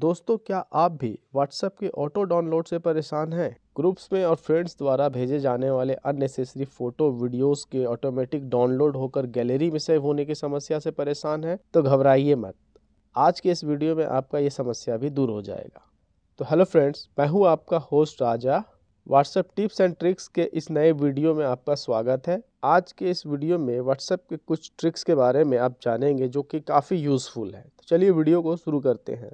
दोस्तों, क्या आप भी WhatsApp के ऑटो डाउनलोड से परेशान हैं? ग्रुप्स में और फ्रेंड्स द्वारा भेजे जाने वाले अननेसेसरी फ़ोटो वीडियोस के ऑटोमेटिक डाउनलोड होकर गैलरी में सेव होने की समस्या से परेशान हैं? तो घबराइए मत, आज के इस वीडियो में आपका ये समस्या भी दूर हो जाएगा। तो हेलो फ्रेंड्स, मैं हूँ आपका host Raja. WhatsApp tips and tricks के इस नए वीडियो में आपका स्वागत है। आज के इस वीडियो में WhatsApp के कुछ ट्रिक्स के बारे में आप जानेंगे जो कि काफ़ी यूज़फुल है। तो चलिए वीडियो को शुरू करते हैं।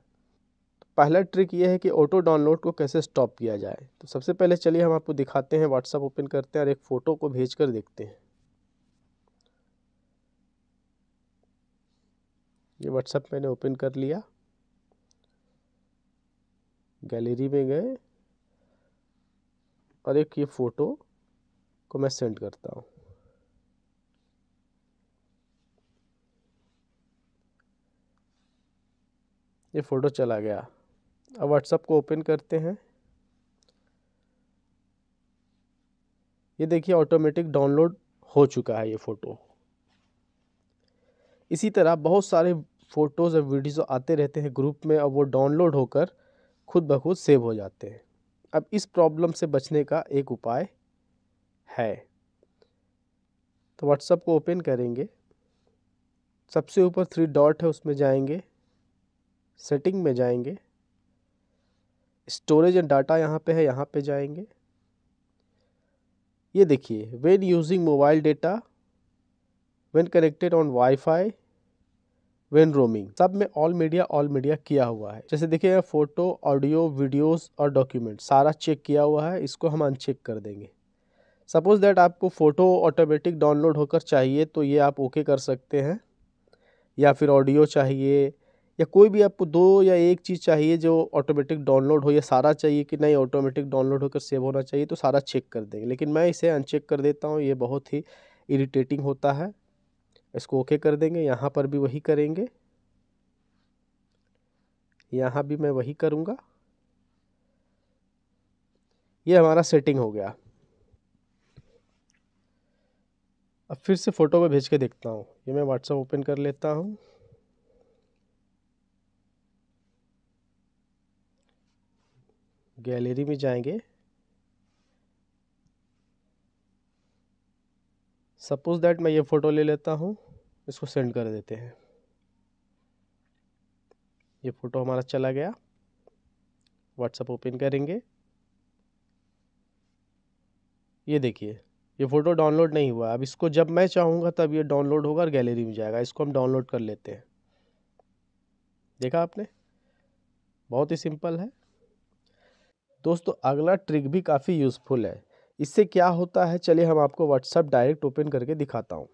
पहला ट्रिक ये है कि ऑटो डाउनलोड को कैसे स्टॉप किया जाए। तो सबसे पहले चलिए हम आपको दिखाते हैं, WhatsApp ओपन करते हैं और एक फ़ोटो को भेजकर देखते हैं। ये WhatsApp मैंने ओपन कर लिया, गैलरी में गए और एक ये फ़ोटो को मैं सेंड करता हूँ। ये फ़ोटो चला गया। अब WhatsApp को ओपन करते हैं। ये देखिए ऑटोमेटिक डाउनलोड हो चुका है ये फ़ोटो। इसी तरह बहुत सारे फ़ोटोज़ और वीडियोज़ आते रहते हैं ग्रुप में और वो डाउनलोड होकर खुद ब खुद सेव हो जाते हैं। अब इस प्रॉब्लम से बचने का एक उपाय है। तो WhatsApp को ओपन करेंगे, सबसे ऊपर 3 डॉट है, उसमें जाएंगे, सेटिंग में जाएंगे, स्टोरेज एंड डाटा यहाँ पे है, यहाँ पे जाएंगे। ये देखिए, when using mobile data, when connected on wifi, when roaming, सब में ऑल मीडिया किया हुआ है। जैसे देखिए फ़ोटो, ऑडियो, वीडियोस और डॉक्यूमेंट सारा चेक किया हुआ है। इसको हम अनचेक कर देंगे। सपोज़ दैट आपको फ़ोटो ऑटोमेटिक डाउनलोड होकर चाहिए तो ये आप ओके कर सकते हैं, या फिर ऑडियो चाहिए, या कोई भी आपको दो या एक चीज़ चाहिए जो ऑटोमेटिक डाउनलोड हो, या सारा चाहिए कि नहीं ऑटोमेटिक डाउनलोड होकर सेव होना चाहिए, तो सारा चेक कर देंगे। लेकिन मैं इसे अनचेक कर देता हूँ, ये बहुत ही इरिटेटिंग होता है। इसको ओके कर देंगे। यहाँ पर भी वही करेंगे, यहाँ भी मैं वही करूँगा। ये हमारा सेटिंग हो गया। अब फिर से फ़ोटो में भेज के देखता हूँ। ये मैं WhatsApp ओपन कर लेता हूँ। गैलरी में जाएंगे। सपोज दैट मैं ये फ़ोटो ले लेता हूँ, इसको सेंड कर देते हैं। ये फ़ोटो हमारा चला गया। WhatsApp ओपन करेंगे। ये देखिए, ये फ़ोटो डाउनलोड नहीं हुआ। अब इसको जब मैं चाहूँगा तब ये डाउनलोड होगा और गैलरी में जाएगा। इसको हम डाउनलोड कर लेते हैं। देखा आपने, बहुत ही सिंपल है दोस्तों। अगला ट्रिक भी काफ़ी यूज़फुल है। इससे क्या होता है, चलिए हम आपको WhatsApp डायरेक्ट ओपन करके दिखाता हूँ।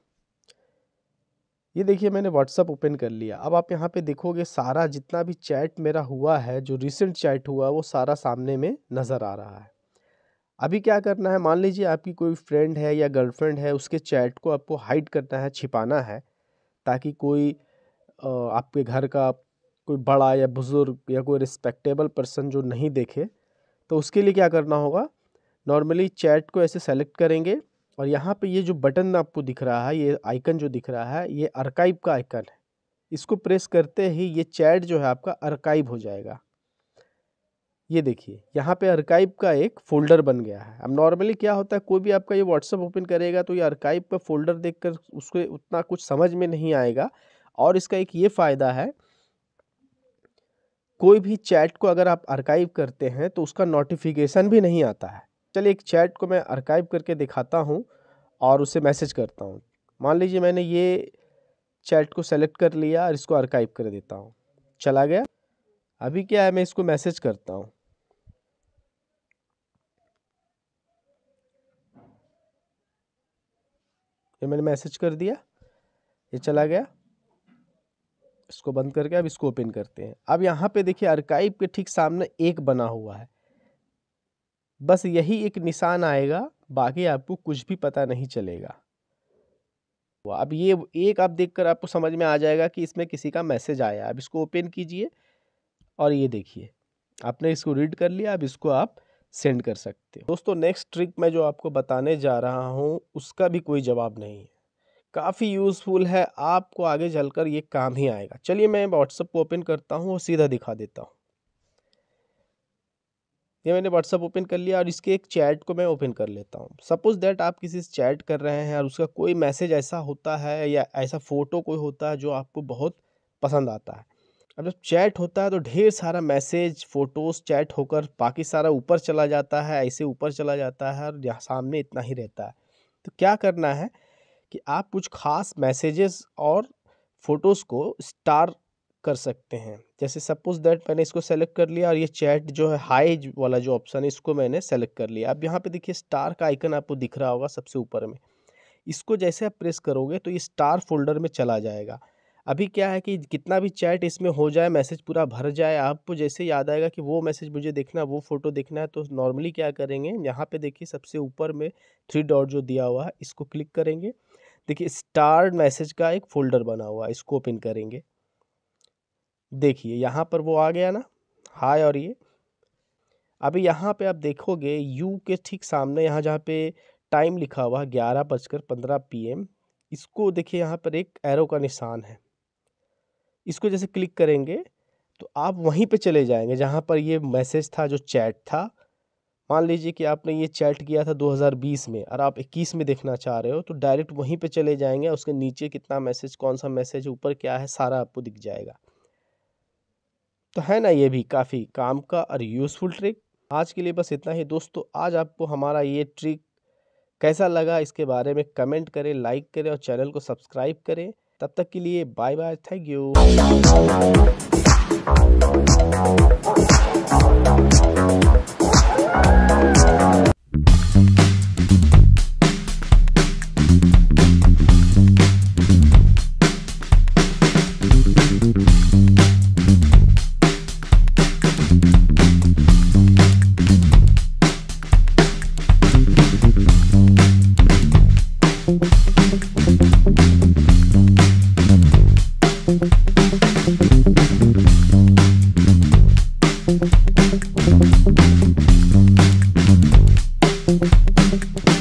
ये देखिए, मैंने WhatsApp ओपन कर लिया। अब आप यहाँ पे देखोगे सारा जितना भी चैट मेरा हुआ है, जो रिसेंट चैट हुआ वो सारा सामने में नज़र आ रहा है। अभी क्या करना है, मान लीजिए आपकी कोई फ्रेंड है या गर्लफ्रेंड है, उसके चैट को आपको हाइड करना है, छिपाना है, ताकि कोई आपके घर का कोई बड़ा या बुज़ुर्ग या कोई रिस्पेक्टेबल पर्सन जो नहीं देखे। तो उसके लिए क्या करना होगा, नॉर्मली चैट को ऐसे सेलेक्ट करेंगे और यहाँ पे ये जो बटन आपको दिख रहा है, ये आइकन जो दिख रहा है, ये आर्काइव का आइकन है। इसको प्रेस करते ही ये चैट जो है आपका आर्काइव हो जाएगा। ये देखिए, यहाँ पे आर्काइव का एक फ़ोल्डर बन गया है। अब नॉर्मली क्या होता है, कोई भी आपका ये WhatsApp ओपन करेगा तो ये आर्काइव का फ़ोल्डर देखकर उसको उतना कुछ समझ में नहीं आएगा। और इसका एक ये फ़ायदा है, कोई भी चैट को अगर आप आर्काइव करते हैं तो उसका नोटिफिकेशन भी नहीं आता है। चलिए एक चैट को मैं आर्काइव करके दिखाता हूँ और उसे मैसेज करता हूँ। मान लीजिए मैंने ये चैट को सेलेक्ट कर लिया और इसको आर्काइव कर देता हूँ। चला गया। अभी क्या है, मैं इसको मैसेज करता हूँ। ये मैंने मैसेज कर दिया, ये चला गया। इसको बंद करके अब इसको ओपन करते हैं। अब यहाँ पे देखिए आर्काइव के ठीक सामने एक बना हुआ है, बस यही एक निशान आएगा, बाकी आपको कुछ भी पता नहीं चलेगा। अब ये एक आप देखकर आपको समझ में आ जाएगा कि इसमें किसी का मैसेज आया। अब इसको ओपन कीजिए और ये देखिए आपने इसको रीड कर लिया। अब इसको आप सेंड कर सकते हो। दोस्तों, नेक्स्ट ट्रिक मैं जो आपको बताने जा रहा हूँ उसका भी कोई जवाब नहीं है, काफ़ी यूज़फुल है, आपको आगे चलकर ये काम ही आएगा। चलिए मैं WhatsApp को ओपन करता हूँ और सीधा दिखा देता हूँ। ये मैंने व्हाट्सअप ओपन कर लिया और इसके एक चैट को मैं ओपन कर लेता हूँ। सपोज़ दैट आप किसी से चैट कर रहे हैं और उसका कोई मैसेज ऐसा होता है या ऐसा फ़ोटो कोई होता है जो आपको बहुत पसंद आता है। अब जब चैट होता है तो ढेर सारा मैसेज फ़ोटोज़ चैट होकर बाकी सारा ऊपर चला जाता है, ऐसे ऊपर चला जाता है और यहाँ सामने इतना ही रहता है। तो क्या करना है कि आप कुछ ख़ास मैसेजेस और फ़ोटोज़ को स्टार कर सकते हैं। जैसे सपोज दैट मैंने इसको सेलेक्ट कर लिया और ये चैट जो है हाई वाला जो ऑप्शन है इसको मैंने सेलेक्ट कर लिया। अब यहाँ पे देखिए स्टार का आइकन आपको दिख रहा होगा सबसे ऊपर में, इसको जैसे आप प्रेस करोगे तो ये स्टार फोल्डर में चला जाएगा। अभी क्या है कि कितना भी चैट इसमें हो जाए, मैसेज पूरा भर जाए, आपको जैसे याद आएगा कि वो मैसेज मुझे देखना, वो फ़ोटो देखना है, तो नॉर्मली क्या करेंगे, यहाँ पर देखिए सबसे ऊपर में 3 डॉट जो दिया हुआ है इसको क्लिक करेंगे। देखिए स्टार मैसेज का एक फ़ोल्डर बना हुआ है, इसको ओपन करेंगे। देखिए यहाँ पर वो आ गया ना हाय। और ये अभी यहाँ पे आप देखोगे यू के ठीक सामने यहाँ जहाँ पे टाइम लिखा हुआ है 11:15 PM, इसको देखिए यहाँ पर एक एरो का निशान है, इसको जैसे क्लिक करेंगे तो आप वहीं पे चले जाएंगे जहाँ पर ये मैसेज था जो चैट था। मान लीजिए कि आपने ये चैट किया था 2020 में और आप 21 में देखना चाह रहे हो तो डायरेक्ट वहीं पर चले जाएँगे। उसके नीचे कितना मैसेज, कौन सा मैसेज, ऊपर क्या है, सारा आपको दिख जाएगा। तो है ना ये भी काफ़ी काम का और यूज़फुल ट्रिक। आज के लिए बस इतना ही दोस्तों। आज आपको हमारा ये ट्रिक कैसा लगा इसके बारे में कमेंट करें, लाइक करें और चैनल को सब्सक्राइब करें। तब तक के लिए बाय बाय, थैंक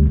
यू।